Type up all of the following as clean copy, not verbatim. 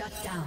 Shut down.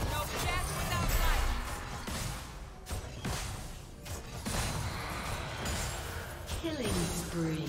No chance without life. Killing spree.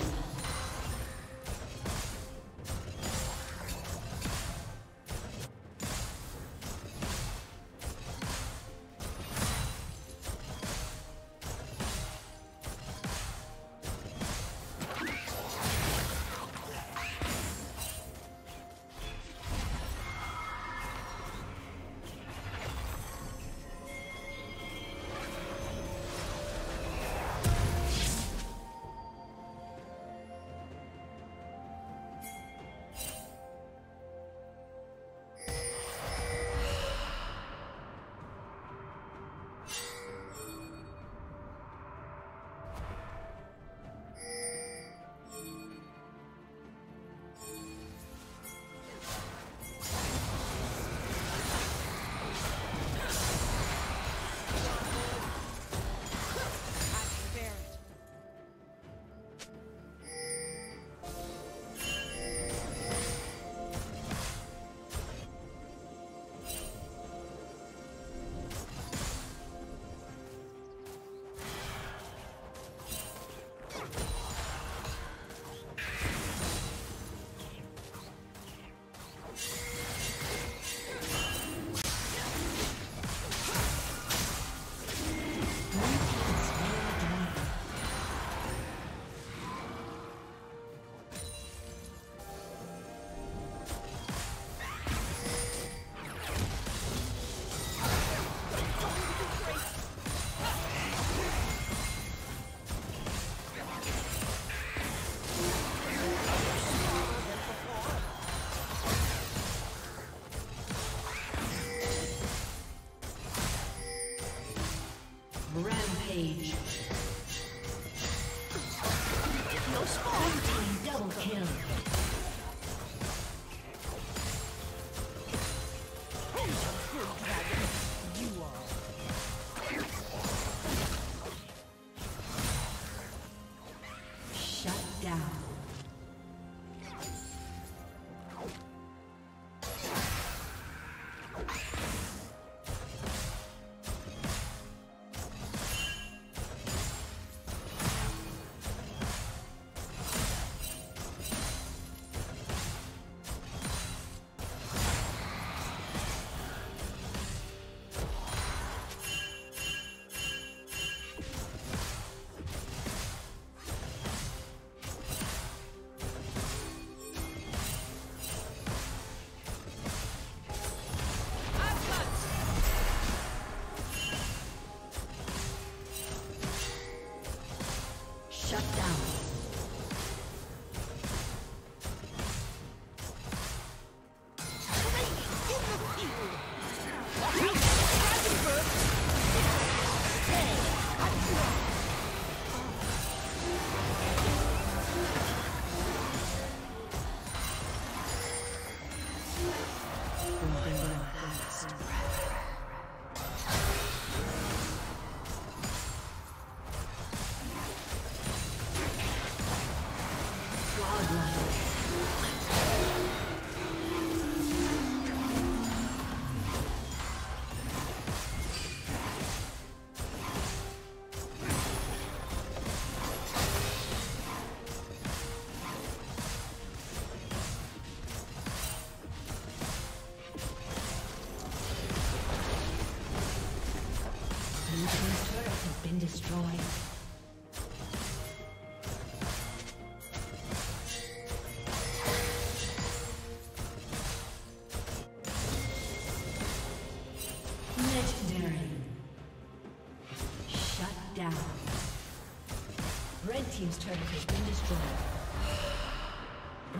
team's turret has been destroyed.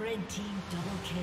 Red team double kill.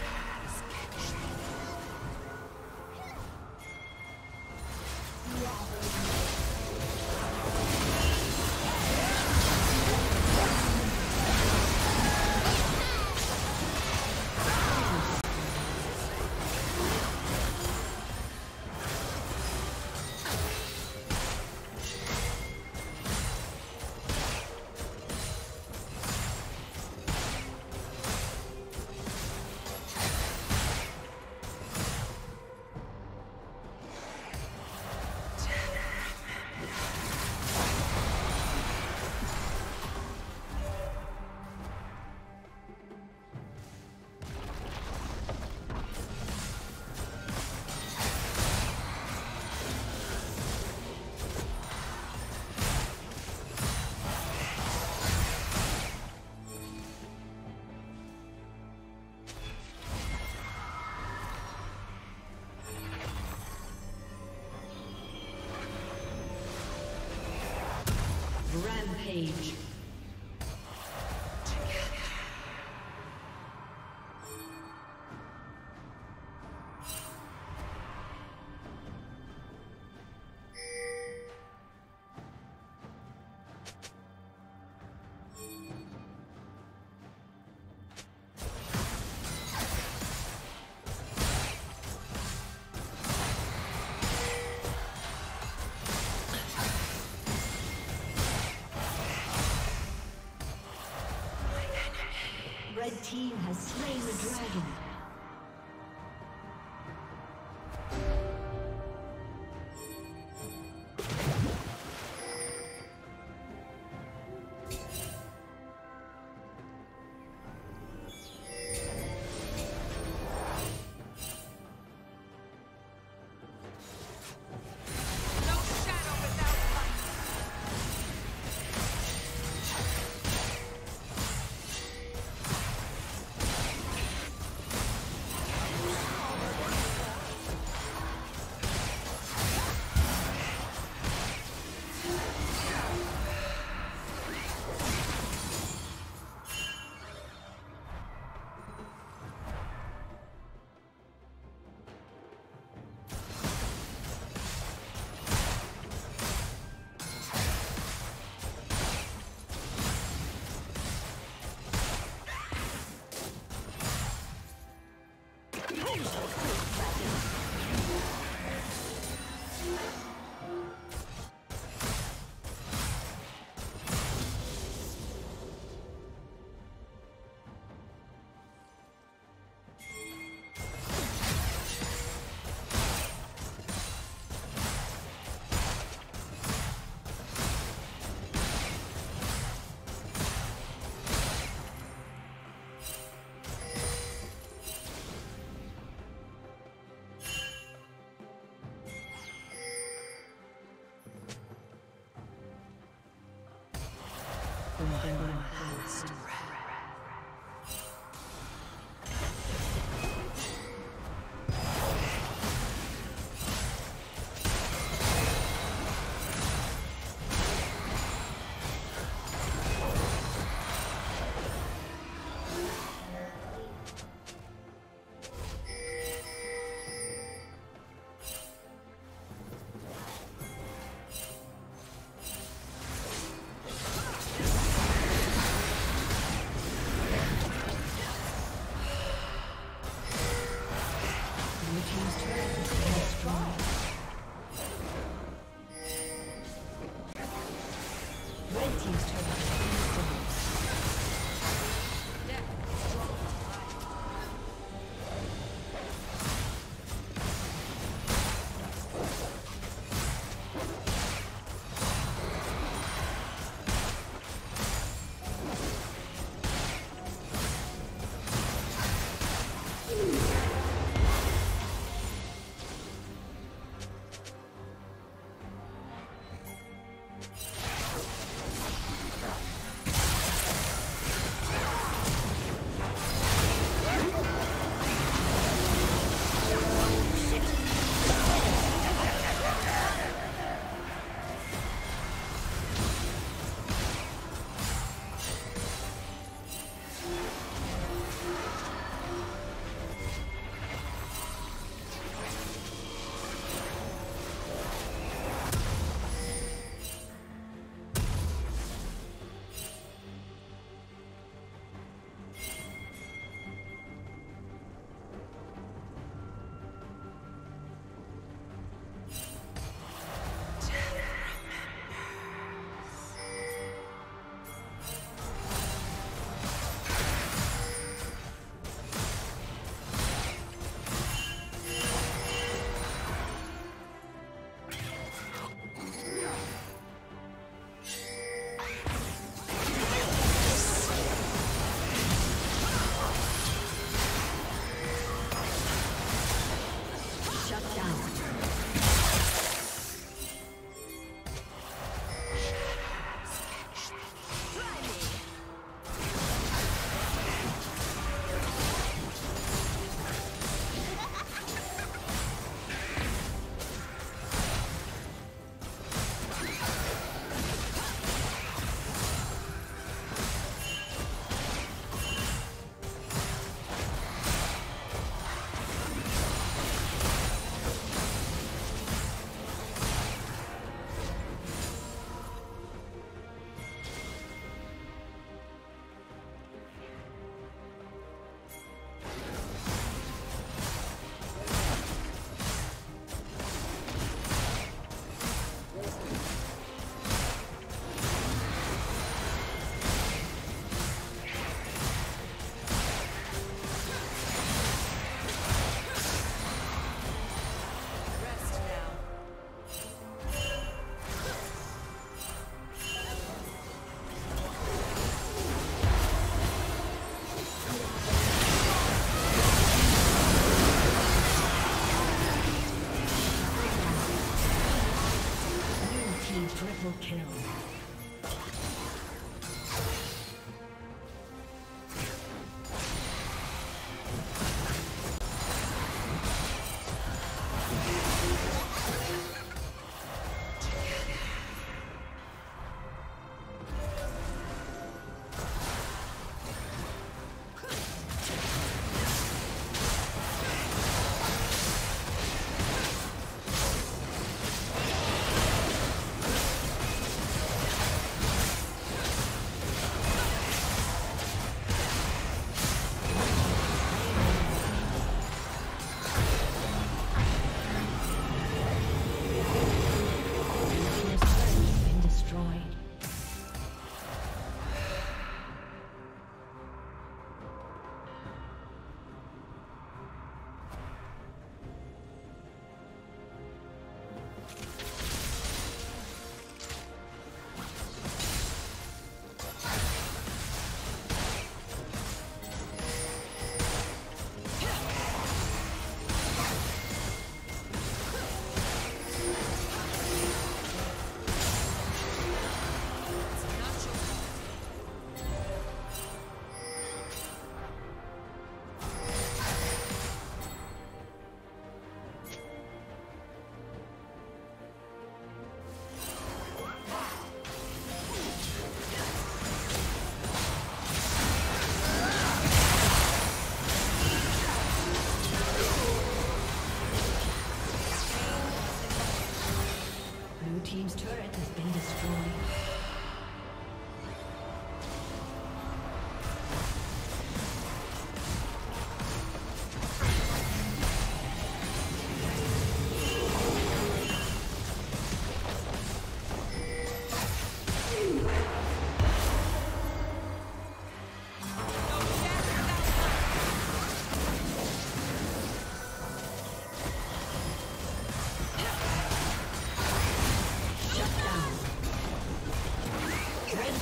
Rampage. Red team has slain the dragon.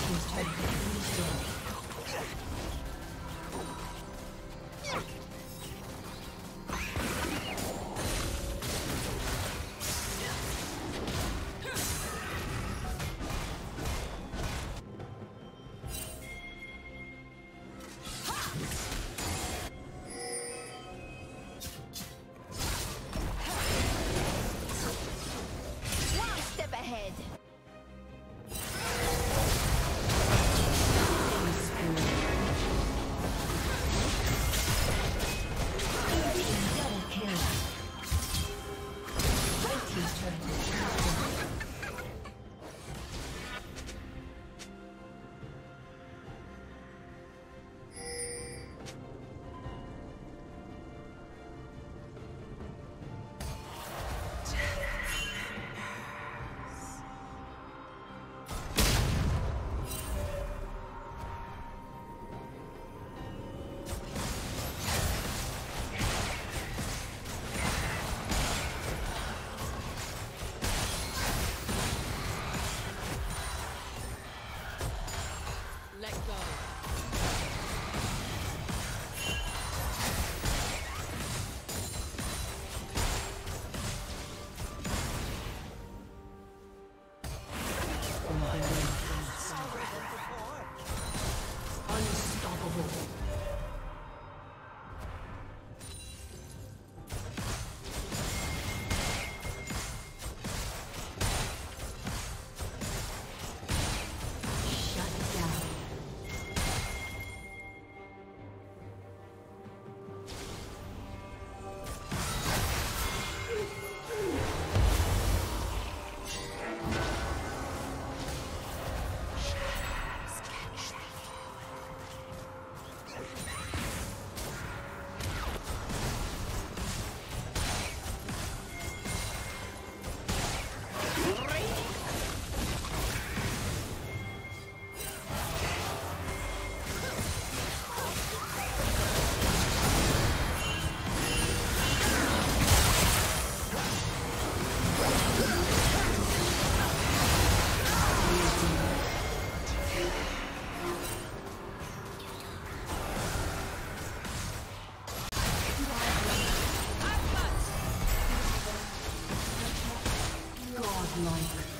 team's turret has been destroyed. Like